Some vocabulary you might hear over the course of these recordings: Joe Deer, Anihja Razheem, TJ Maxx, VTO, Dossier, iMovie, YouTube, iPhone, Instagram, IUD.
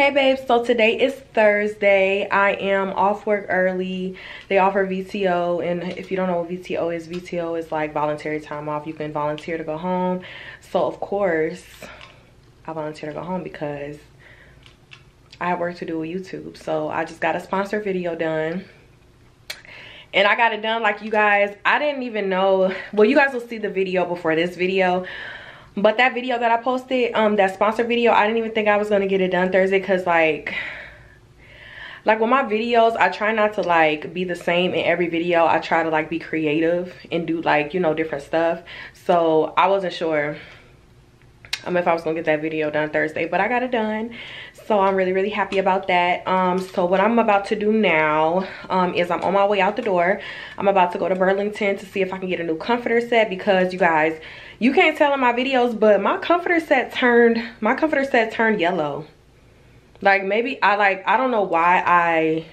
Hey babes, so today is Thursday. I am off work early. They offer VTO, and if you don't know what VTO is like voluntary time off. You can volunteer to go home. So of course, I volunteer to go home because I have work to do with YouTube. So I just got a sponsor video done. And I got it done like you guys, I didn't even know. Well, you guys will see the video before this video. But that video that I posted, that sponsor video, I didn't even think I was going to get it done Thursday because, like with my videos, I try not to, like, be the same in every video. I try to, like, be creative and do, like, you know, different stuff. So I wasn't sure if I was going to get that video done Thursday. But I got it done. So I'm really, really happy about that. So what I'm about to do now is I'm on my way out the door. I'm about to go to Burlington to see if I can get a new comforter set because, you guys, you can't tell in my videos, but my comforter set turned yellow. Like maybe I don't know why I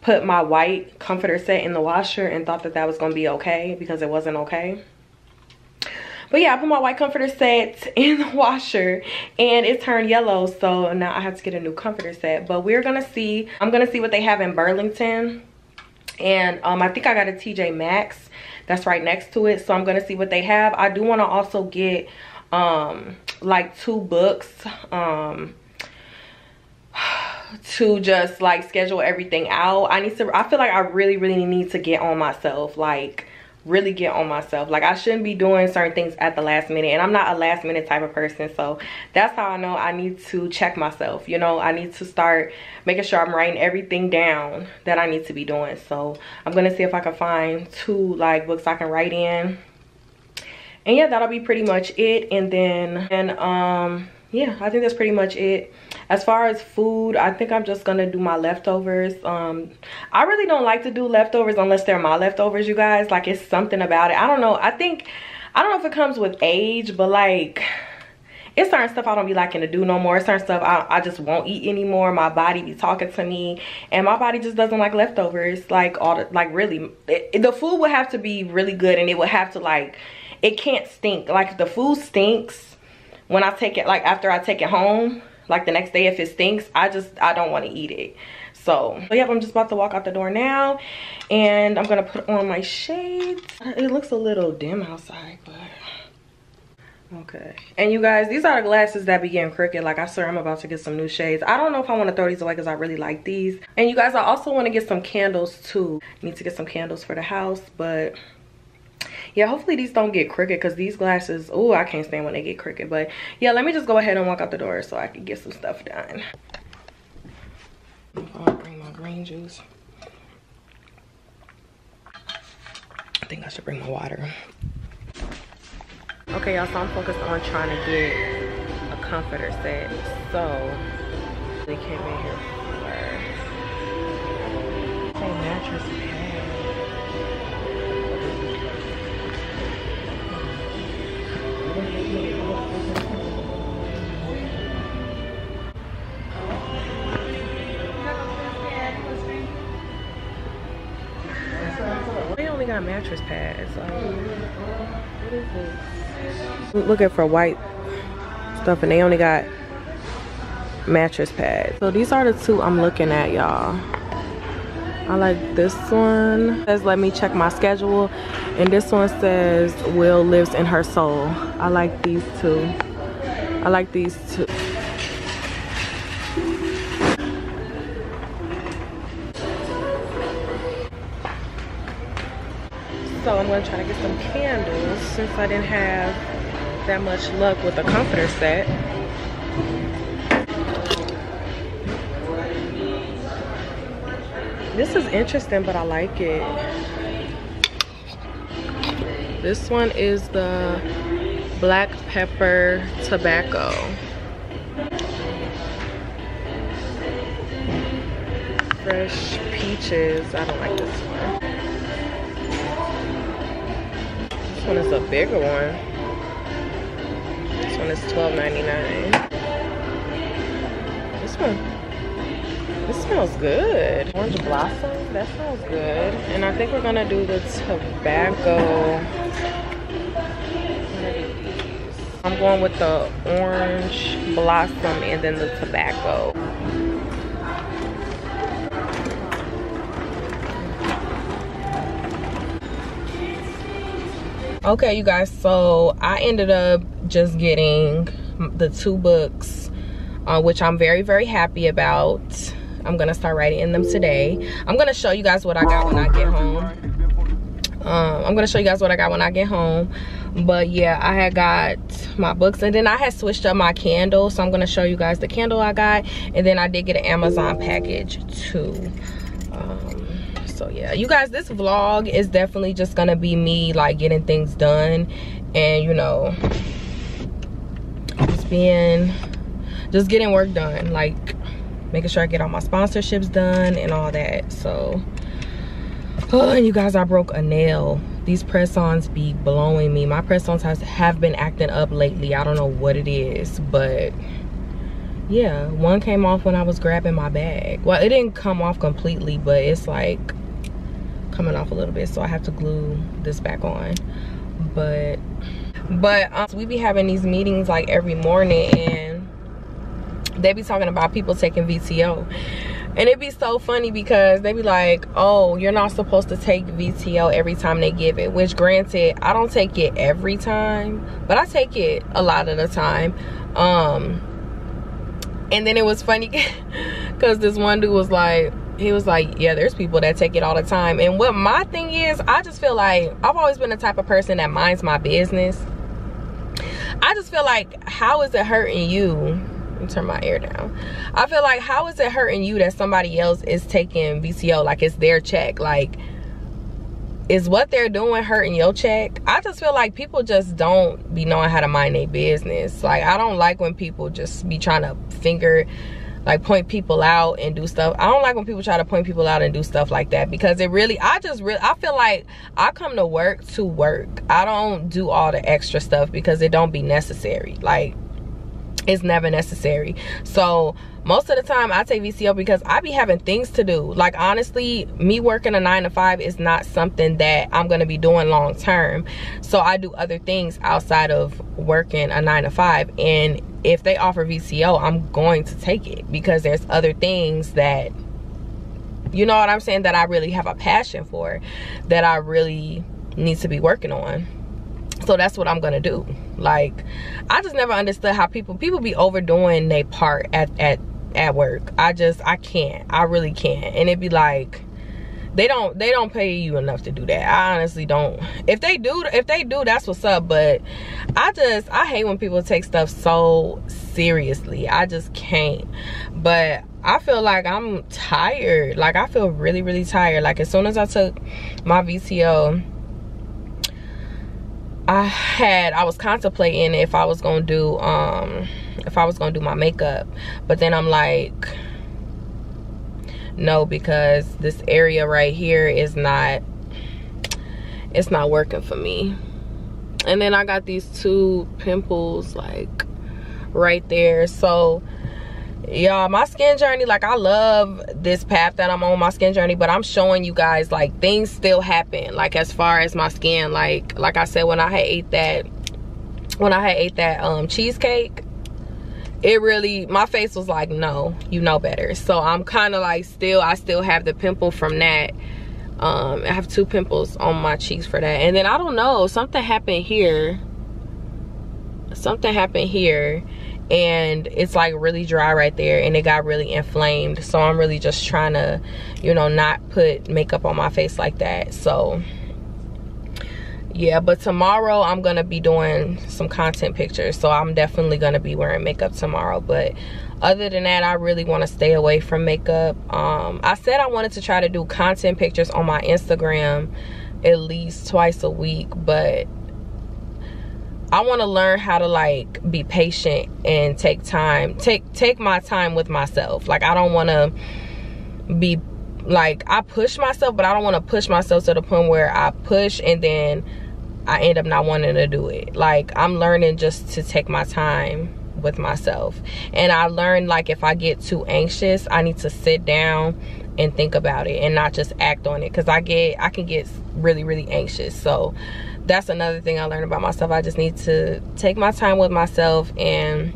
put my white comforter set in the washer and thought that that was gonna be okay because it wasn't okay. But yeah, I put my white comforter set in the washer and it turned yellow. So now I have to get a new comforter set. But we're gonna see. I'm gonna see what they have in Burlington. And I think I got a TJ Maxx that's right next to it, so I'm gonna see what they have. I do want to also get like two books to just like schedule everything out. I feel like I really need to get on myself, like really get on myself. Like I shouldn't be doing certain things at the last minute, and I'm not a last minute type of person, so that's how I know I need to check myself. You know, I need to start making sure I'm writing everything down that I need to be doing. So I'm gonna see if I can find two like books I can write in, and yeah, that'll be pretty much it. And then yeah, I think that's pretty much it. As far as food, I think I'm just gonna do my leftovers. I really don't like to do leftovers unless they're my leftovers, you guys. Like it's something about it. I don't know. I don't know if it comes with age, but like it's certain stuff I don't be liking to do no more. It's certain stuff I just won't eat anymore. My body be talking to me, and my body just doesn't like leftovers. Like really, the food would have to be really good, and it would have to like, it can't stink. Like if the food stinks when I take it, like after I take it home, like the next day if it stinks, I don't want to eat it. So yeah, I'm just about to walk out the door now, and I'm gonna put on my shades. It looks a little dim outside, but okay. And you guys, these are the glasses that be getting crooked. Like I swear I'm about to get some new shades. I don't know if I want to throw these away because I really like these. And you guys, I also want to get some candles too. Need to get some candles for the house, but yeah, hopefully these don't get crooked because these glasses, oh, I can't stand when they get crooked. But yeah, let me just go ahead and walk out the door so I can get some stuff done. I'm gonna bring my green juice. I think I should bring my water. Okay, y'all, so I'm focused on trying to get a comforter set. So they came in here for a mattress pad. They only got mattress pads. Like, what is this? I'm looking for white stuff, and they only got mattress pads. So these are the two I'm looking at, y'all. I like this one. It says, let me check my schedule. And this one says, Will lives in her soul. I like these two. I like these two. So I'm gonna try to get some candles since I didn't have that much luck with the comforter set. This is interesting, but I like it. This one is the black pepper tobacco. Fresh peaches. I don't like this one. This one is a bigger one. This one is $12.99. This one. This smells good. Orange blossom, that smells good. And I think we're gonna do the tobacco. I'm going with the orange blossom and then the tobacco. Okay, you guys, so I ended up just getting the 2 books, which I'm very, very happy about. I'm gonna start writing in them today. I'm gonna show you guys what I got when I get home. But yeah, I had got my books, and then I had switched up my candle, so I'm gonna show you guys the candle I got, and then I did get an Amazon package too. So yeah, you guys, this vlog is definitely just gonna be me like getting things done, and you know, just getting work done, like making sure I get all my sponsorships done and all that. So and you guys, I broke a nail. These press-ons be blowing me. My press-ons have been acting up lately. I don't know what it is, but yeah, one came off when I was grabbing my bag. Well, it didn't come off completely, but it's like coming off a little bit, so I have to glue this back on. But we be having these meetings like every morning, and they be talking about people taking VTO. And it'd be so funny because they be like, oh, you're not supposed to take VTO every time they give it. Which, granted, I don't take it every time, but I take it a lot of the time. And then it was funny because this one dude was like, yeah, there's people that take it all the time. And what my thing is, I just feel like I've always been the type of person that minds my business. I just feel like, how is it hurting you? Turn my air down. I feel like, how is it hurting you that somebody else is taking VTO? Like, it's their check. Like, is what they're doing hurting your check? I just feel like people just don't be knowing how to mind their business. Like, I don't like when people just be trying to finger, like, point people out and do stuff. I don't like when people try to point people out and do stuff like that, because it really, I feel like I come to work to work. I don't do all the extra stuff because it don't be necessary. Like, it's never necessary. So most of the time I take VCO because I be having things to do. Like, honestly, me working a 9-to-5 is not something that I'm gonna be doing long term. So I do other things outside of working a 9-to-5. And if they offer VCO, I'm going to take it because there's other things that, you know what I'm saying, that I really have a passion for, that I really need to be working on. So that's what I'm gonna do. Like, I just never understood how people be overdoing their part at work. I can't. I really can't. And it'd be like, they don't pay you enough to do that. I honestly don't. If they do, that's what's up. But I hate when people take stuff so seriously. I just can't. But I feel like I'm tired. Like, I feel really, really tired. Like, as soon as I took my VTO, I was contemplating if I was gonna do my makeup, but then I'm like, no, because this area right here is not, it's not working for me. And then I got these 2 pimples like right there. So y'all, my skin journey, like, I love this path that I'm on, my skin journey, but I'm showing you guys like things still happen, like as far as my skin. Like I said, when I had ate that cheesecake, it really, my face was like, no, you know better. So I'm kind of like, I still have the pimple from that. I have 2 pimples on my cheeks for that. And then I don't know, something happened here and it's like really dry right there, and it got really inflamed. So I'm really just trying to, you know, not put makeup on my face like that. So yeah, but tomorrow I'm gonna be doing some content pictures, so I'm definitely gonna be wearing makeup tomorrow. But other than that, I really want to stay away from makeup. I said I wanted to try to do content pictures on my Instagram at least twice a week, but I want to learn how to like be patient and take time, take my time with myself. Like, I don't want to be like, I push myself, but I don't want to push myself to the point where I push and then I end up not wanting to do it. Like, I'm learning just to take my time with myself. And I learned, like, if I get too anxious, I need to sit down and think about it and not just act on it, because I can get really, really anxious. So that's another thing I learned about myself. I just need to take my time with myself and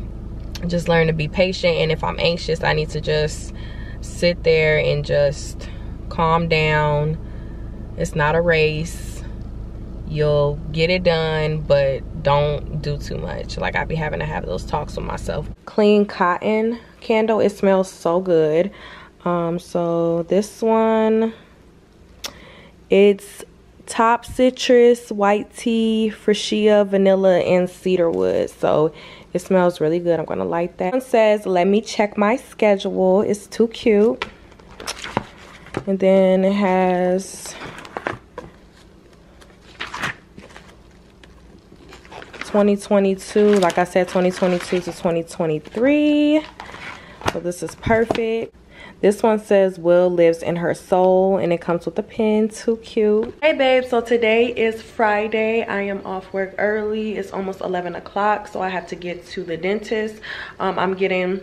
just learn to be patient. And if I'm anxious, I need to just sit there and just calm down. It's not a race. you'll get it done, but don't do too much. Like, I be having to have those talks with myself. Clean cotton candle, it smells so good. So this one, it's top citrus, white tea, freesia, vanilla, and cedarwood. So it smells really good. I'm gonna light that. One says, "Let me check my schedule." It's too cute. And then it has 2022, like I said, 2022 to 2023. So this is perfect. This one says, "Will lives in her soul," and it comes with a pen. Too cute. Hey babe, so today is Friday. I am off work early. It's almost 11 o'clock, so I have to get to the dentist. I'm getting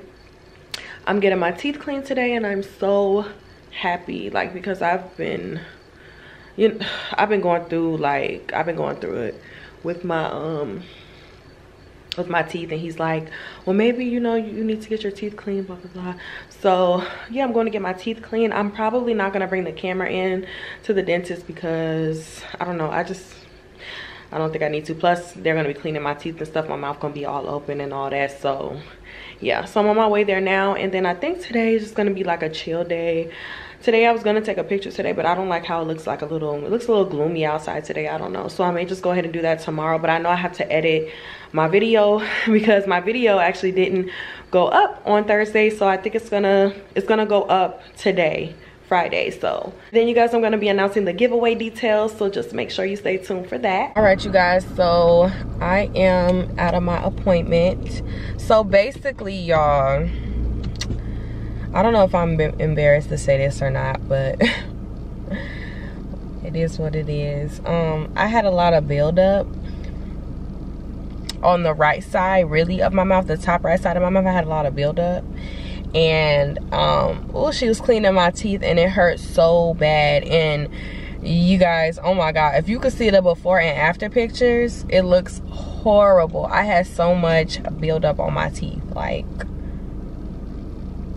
my teeth cleaned today, and I'm so happy, like, because I've been going through it with my teeth, and he's like, "Well, maybe, you know, you need to get your teeth clean, blah blah blah." So yeah, I'm going to get my teeth clean. I'm probably not going to bring the camera in to the dentist because I don't know, I don't think I need to. Plus they're going to be cleaning my teeth and stuff. My mouth gonna be all open and all that. So yeah, so I'm on my way there now. And then I think today is just going to be like a chill day. Today I was going to take a picture today, but I don't like how it looks, like it looks a little gloomy outside today. I don't know. So I may just go ahead and do that tomorrow, but I know I have to edit my video because my video actually didn't go up on Thursday. So I think it's gonna go up today, Friday. So then you guys, I'm gonna be announcing the giveaway details. So just make sure you stay tuned for that. All right, you guys, so I am out of my appointment. So basically, y'all, I don't know if I'm embarrassed to say this or not, but it is what it is. I had a lot of buildup on the right side, really, of my mouth, the top right side of my mouth. I had a lot of buildup, and oh, she was cleaning my teeth, and it hurt so bad. And you guys, oh my god, if you could see the before and after pictures, it looks horrible. I had so much buildup on my teeth. Like,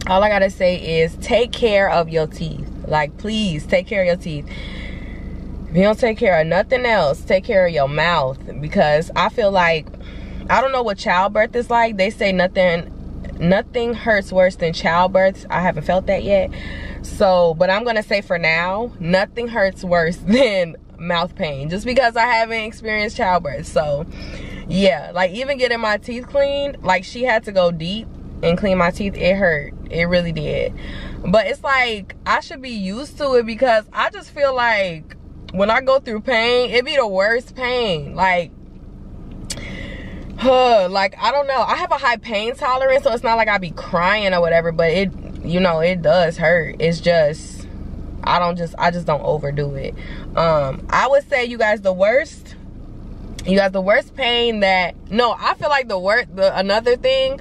all I gotta say is take care of your teeth. Like, please take care of your teeth. If you don't take care of nothing else, take care of your mouth, because I feel like, I don't know what childbirth is like. They say nothing hurts worse than childbirth. I haven't felt that yet. So, but I'm gonna say for now, nothing hurts worse than mouth pain, just because I haven't experienced childbirth. So yeah, like, even getting my teeth cleaned, like, she had to go deep and clean my teeth. It hurt, it really did. But it's like, I should be used to it, because I just feel like when I go through pain, it be the worst pain. Like, like, I don't know, I have a high pain tolerance, so it's not like I be crying or whatever, but it, you know, it does hurt. It's just, I just don't overdo it. I would say, you guys, the worst pain that, no, I feel like another pain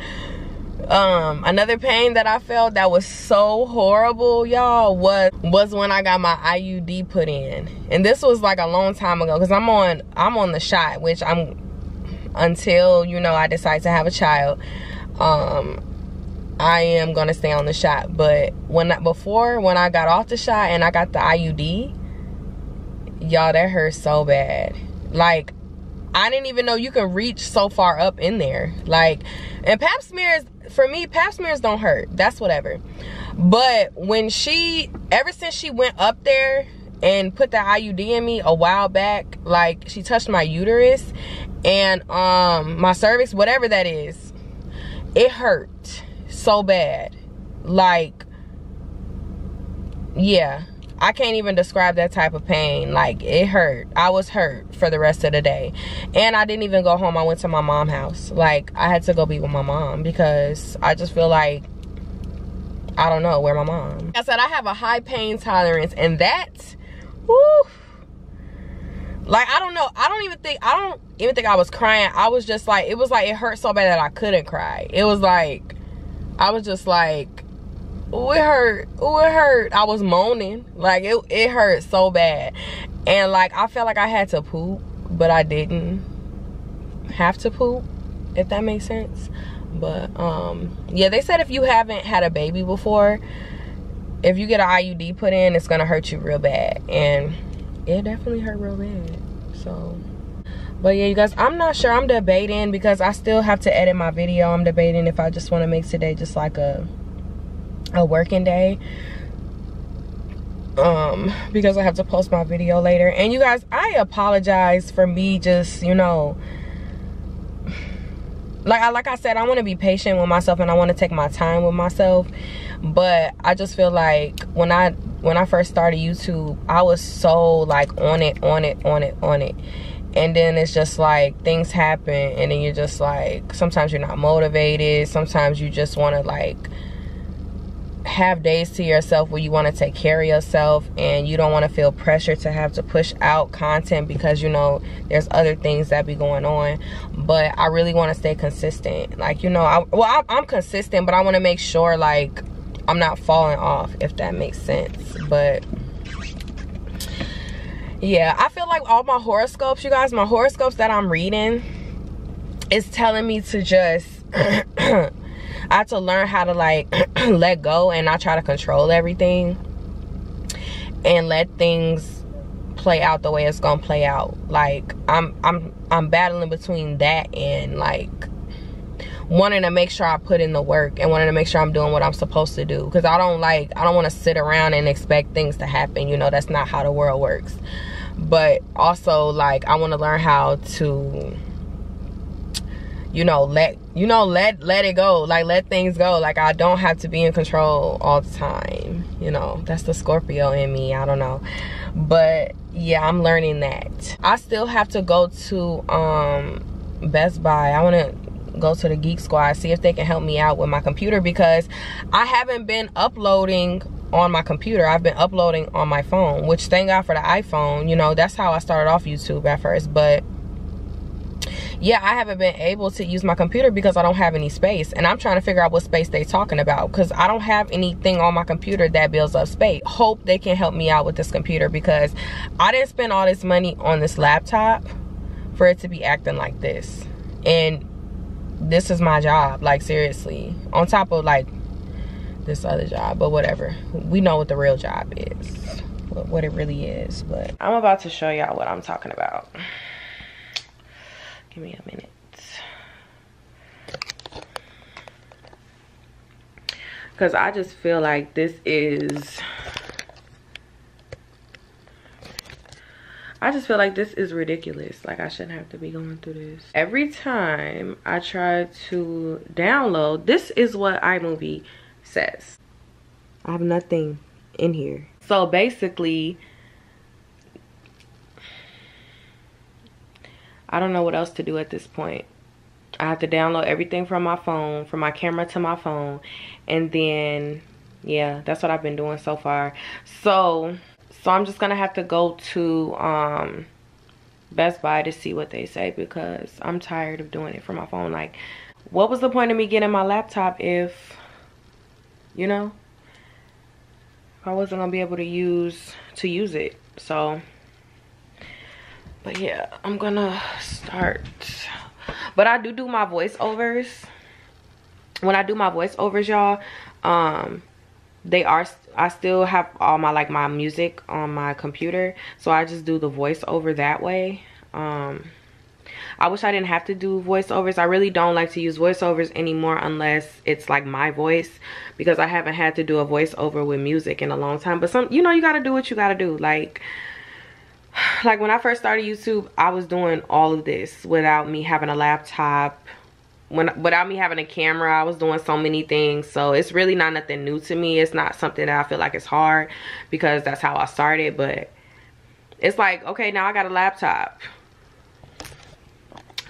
that I felt that was so horrible, y'all, was when I got my IUD put in. And this was like a long time ago, because I'm on the shot, which I'm, until, you know, I decide to have a child, I am gonna stay on the shot. But when I got off the shot and I got the IUD, y'all, that hurt so bad. Like, I didn't even know you could reach so far up in there. Like, and pap smears, for me, pap smears don't hurt, that's whatever. But ever since she went up there and put the IUD in me a while back, like, she touched my uterus and my cervix, whatever that is, it hurt so bad. Like, yeah, I can't even describe that type of pain. Like, it hurt. I was hurt for the rest of the day. And I didn't even go home. I went to my mom's house. Like, I had to go be with my mom, because I just feel like, I don't know, where my mom. Like I said, I have a high pain tolerance, and that, woo. Like, I don't know. I don't even think I was crying. I was just like, it was like, it hurt so bad that I couldn't cry. It was like, I was just like, ooh, it hurt. Ooh, it hurt. I was moaning. Like, it hurt so bad. And, like, I felt like I had to poop, but I didn't have to poop, if that makes sense. But, yeah, they said if you haven't had a baby before, if you get an IUD put in, it's going to hurt you real bad. And it definitely hurt real bad. So, but yeah, you guys, I'm not sure. I'm debating because I still have to edit my video. I'm debating if I just want to make today just like a working day, because I have to post my video later. And you guys, I apologize for me just, you know, like I said, I want to be patient with myself and I want to take my time with myself. But I just feel like when I first started YouTube, I was so like on it. And then it's just like things happen, and then you're just like, sometimes you're not motivated. Sometimes you just want to like have days to yourself where you want to take care of yourself, and you don't want to feel pressure to have to push out content because, you know, there's other things that be going on. But I really want to stay consistent. Like, you know, I'm consistent, but I want to make sure like I'm not falling off, if that makes sense. But yeah, I feel like all my horoscopes, you guys, my horoscopes that I'm reading is telling me to just I have to learn how to like let go and not try to control everything and let things play out the way it's gonna play out. Like I'm battling between that and like wanting to make sure I put in the work and wanting to make sure I'm doing what I'm supposed to do, because I don't want to sit around and expect things to happen. You know, that's not how the world works. But also like I want to learn how to, you know, let it go. Like, let things go. Like, I don't have to be in control all the time. You know, that's the Scorpio in me. I don't know. But yeah, I'm learning that. I still have to go to Best Buy. I want to go to the Geek Squad, see if they can help me out with my computer, because I haven't been uploading on my computer. I've been uploading on my phone, which thank God for the iPhone. You know, that's how I started off YouTube at first. But yeah, I haven't been able to use my computer because I don't have any space, and I'm trying to figure out what space they're talking about, because I don't have anything on my computer that builds up space. Hope they can help me out with this computer, because I didn't spend all this money on this laptop for it to be acting like this. And this is my job, like seriously, on top of like this other job, but whatever. We know what the real job is, what it really is. But I'm about to show y'all what I'm talking about. Give me a minute. Because I just feel like this is... I just feel like this is ridiculous. Like, I shouldn't have to be going through this. Every time I try to download, this is what iMovie says. I have nothing in here. So basically... I don't know what else to do at this point. I have to download everything from my phone, from my camera to my phone. And then, yeah, that's what I've been doing so far. So I'm just going to have to go to Best Buy to see what they say, because I'm tired of doing it from my phone. Like, what was the point of me getting my laptop if, you know, I wasn't going to be able to use it? So... But yeah, I'm gonna start. But I do my voiceovers. When I do my voiceovers, y'all, I still have all my like my music on my computer, so I just do the voiceover that way. I wish I didn't have to do voiceovers. I really don't like to use voiceovers anymore unless it's like my voice, because I haven't had to do a voiceover with music in a long time. But some, you know, you gotta do what you gotta do. Like when I first started YouTube, I was doing all of this without me having a laptop, without me having a camera. I was doing so many things, so it's really not nothing new to me. It's not something that I feel like it's hard, because that's how I started. But it's like, okay, now I got a laptop.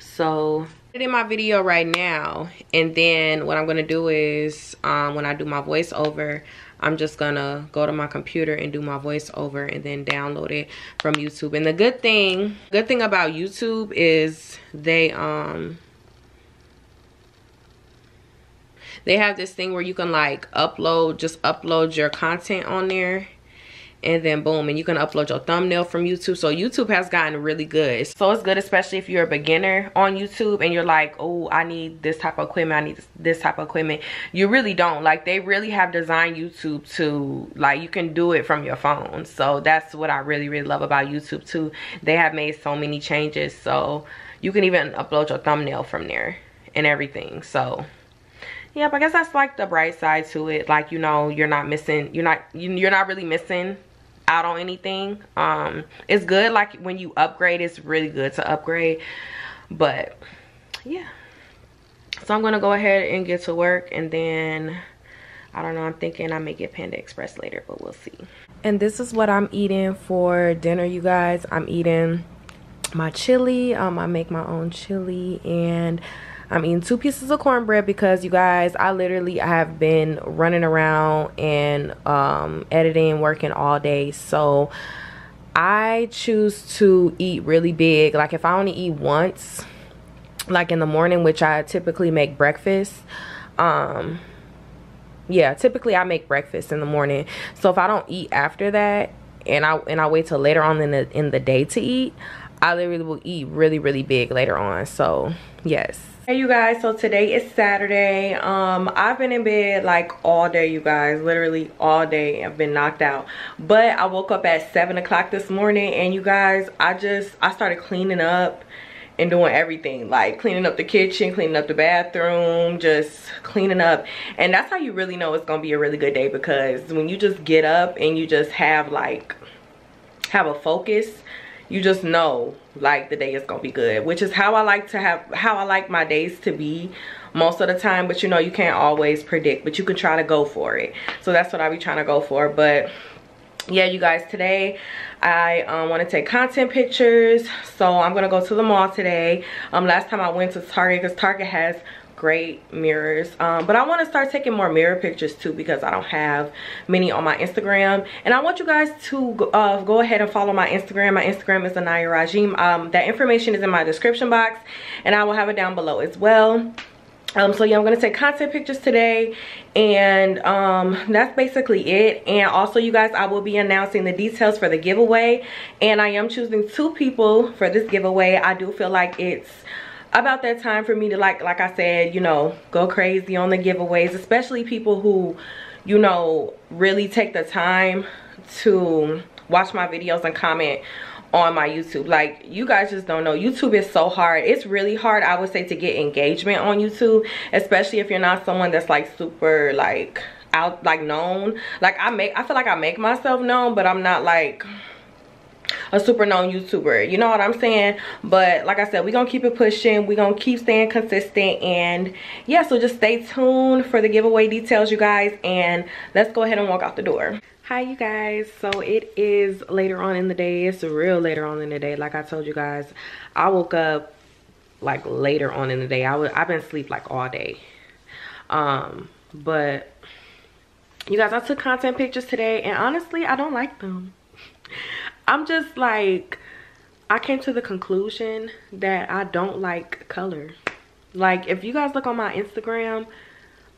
So in my video right now, and then what I'm gonna do is when I do my voiceover, I'm just gonna go to my computer and do my voiceover and then download it from YouTube. And the good thing about YouTube is they have this thing where you can like upload your content on there, and then boom, and you can upload your thumbnail from YouTube. So YouTube has gotten really good. So it's good, especially if you're a beginner on YouTube and you're like, oh, I need this type of equipment, I need this type of equipment. You really don't. Like, they really have designed YouTube to, like, you can do it from your phone. So that's what I really, really love about YouTube too. They have made so many changes. So you can even upload your thumbnail from there and everything. So yeah, but I guess that's like the bright side to it. Like, you know, you're not missing, you're not really missing out on anything. It's good, like, when you upgrade, it's really good to upgrade. But yeah, so I'm gonna go ahead and get to work, and then I don't know, I'm thinking I may get Panda Express later, but we'll see. And this is what I'm eating for dinner, you guys. I'm eating my chili. I make my own chili, and I'm eating 2 pieces of cornbread because, you guys, I have been running around and editing, working all day. So I choose to eat really big. Like, if I only eat once, like in the morning, which I typically make breakfast. Yeah, typically I make breakfast in the morning. So if I don't eat after that, and I wait till later on in the day to eat, I literally will eat really, really big later on. So yes. Hey, you guys, so today is Saturday. I've been in bed like all day, you guys, literally all day. I've been knocked out, but I woke up at 7 o'clock this morning, and you guys, I started cleaning up and doing everything, like cleaning up the kitchen, cleaning up the bathroom, just cleaning up. And that's how you really know it's gonna be a really good day, because when you just get up and you just have like a focus, you just know, like, the day is gonna be good, which is how I like to have, how I like my days to be most of the time. But you know, you can't always predict, but you can try to go for it. So that's what I be trying to go for. But yeah, you guys, today I want to take content pictures, so I'm gonna go to the mall today. Last time I went to Target, because Target has great mirrors, but I want to start taking more mirror pictures too, because I don't have many on my Instagram. And I want you guys to go ahead and follow my Instagram. My Instagram is Anihja Razheem. That information is in my description box, and I will have it down below as well. So yeah, I'm gonna take content pictures today, and that's basically it. And also, you guys, I will be announcing the details for the giveaway, and I am choosing 2 people for this giveaway. I do feel like it's about that time for me to, like I said, you know, go crazy on the giveaways, especially people who, you know, really take the time to watch my videos and comment on my YouTube. Like, you guys just don't know, YouTube is so hard. It's really hard, I would say, to get engagement on YouTube, especially if you're not someone that's like super like out, like known. Like, I feel like I make myself known, but I'm not like a super known YouTuber, you know what I'm saying? But like I said, we're gonna keep it pushing, we're gonna keep staying consistent. And yeah, so just stay tuned for the giveaway details, you guys, and let's go ahead and walk out the door. Hi, you guys, so it is later on in the day. It's real later on in the day. Like I told you guys, I woke up like later on in the day. I've been asleep like all day. But you guys, I took content pictures today, and honestly, I don't like them. I'm just like, I came to the conclusion that I don't like color. Like, if you guys look on my Instagram,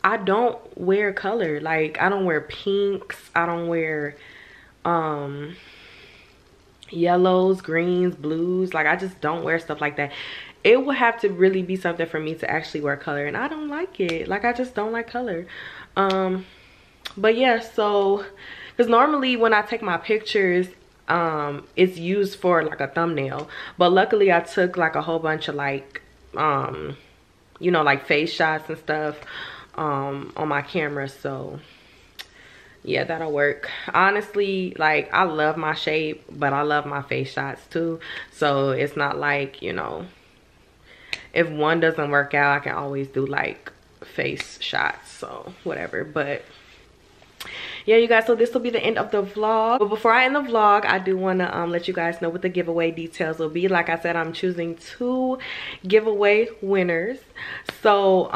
I don't wear color. Like, I don't wear pinks, I don't wear yellows, greens, blues. Like, I just don't wear stuff like that. It would have to really be something for me to actually wear color, and I don't like it. Like, I just don't like color. But yeah, so, because normally when I take my pictures, it's used for like a thumbnail, but luckily I took like a whole bunch of like you know, like face shots and stuff on my camera. So yeah, that'll work. Honestly, like, I love my shape, but I love my face shots too. So it's not like, you know, if one doesn't work out, I can always do like face shots, so whatever. But yeah, you guys, so this will be the end of the vlog. But before I end the vlog, I do want to let you guys know what the giveaway details will be. Like I said, I'm choosing 2 giveaway winners. So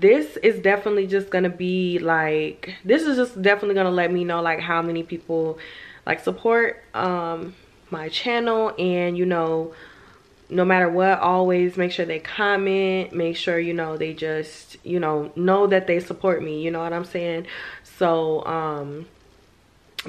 this is definitely just gonna be like, this is just definitely gonna let me know like how many people like support my channel. And you know, no matter what, always make sure they comment, make sure, you know, they just, you know that they support me, you know what I'm saying? So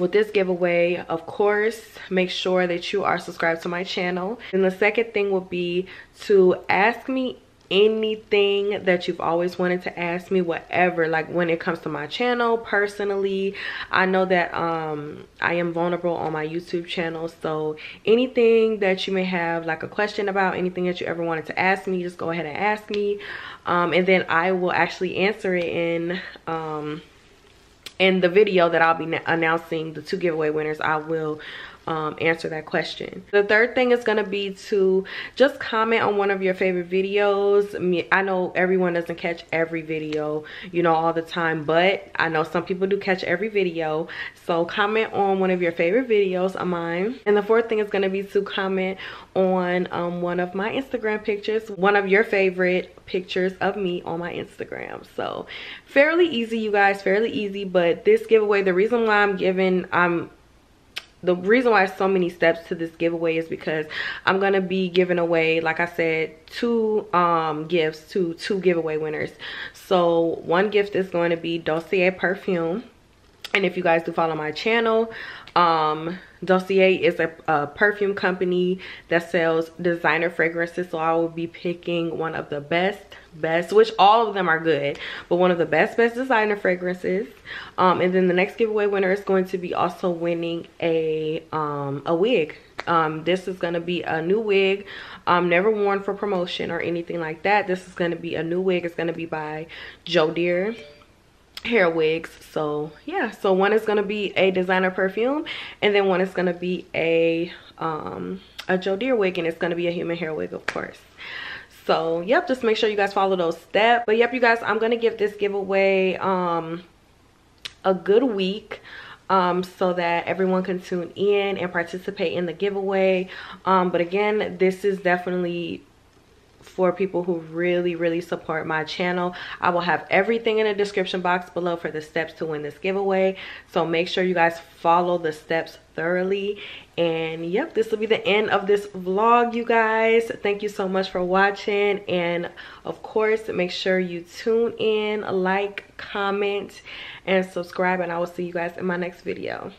with this giveaway, of course, make sure that you are subscribed to my channel. And the second thing will be to ask me anything that you've always wanted to ask me, whatever, like when it comes to my channel personally. I know that I am vulnerable on my YouTube channel, so anything that you may have like a question about, anything that you ever wanted to ask me, just go ahead and ask me, and then I will actually answer it in the video that I'll be announcing the two giveaway winners. I will answer that question. The third thing is going to be to just comment on one of your favorite videos. I know everyone doesn't catch every video, you know, all the time, but I know some people do catch every video. So comment on one of your favorite videos of mine. And the fourth thing is going to be to comment on one of my Instagram pictures, one of your favorite pictures of me on my Instagram. So fairly easy, you guys, fairly easy. But this giveaway, the reason why the reason why so many steps to this giveaway is because I'm going to be giving away, like I said, two gifts to two giveaway winners. So one gift is going to be Dossier perfume. And if you guys do follow my channel, Dossier is a perfume company that sells designer fragrances. So I will be picking one of the best, which all of them are good, but one of the best designer fragrances. And then the next giveaway winner is going to be also winning a wig. This is going to be a new wig, never worn for promotion or anything like that. This is going to be a new wig. It's going to be by Joe Deer hair wigs. So yeah, so one is going to be a designer perfume, and then one is going to be a Joe Deer wig, and it's going to be a human hair wig, of course. So yep, just make sure you guys follow those steps. But yep, you guys, I'm going to give this giveaway a good week, so that everyone can tune in and participate in the giveaway. But again, this is definitely for people who really support my channel. I will have everything in the description box below for the steps to win this giveaway, so make sure you guys follow the steps thoroughly. And yep, this will be the end of this vlog, you guys. Thank you so much for watching, and of course make sure you tune in, like, comment, and subscribe, and I will see you guys in my next video.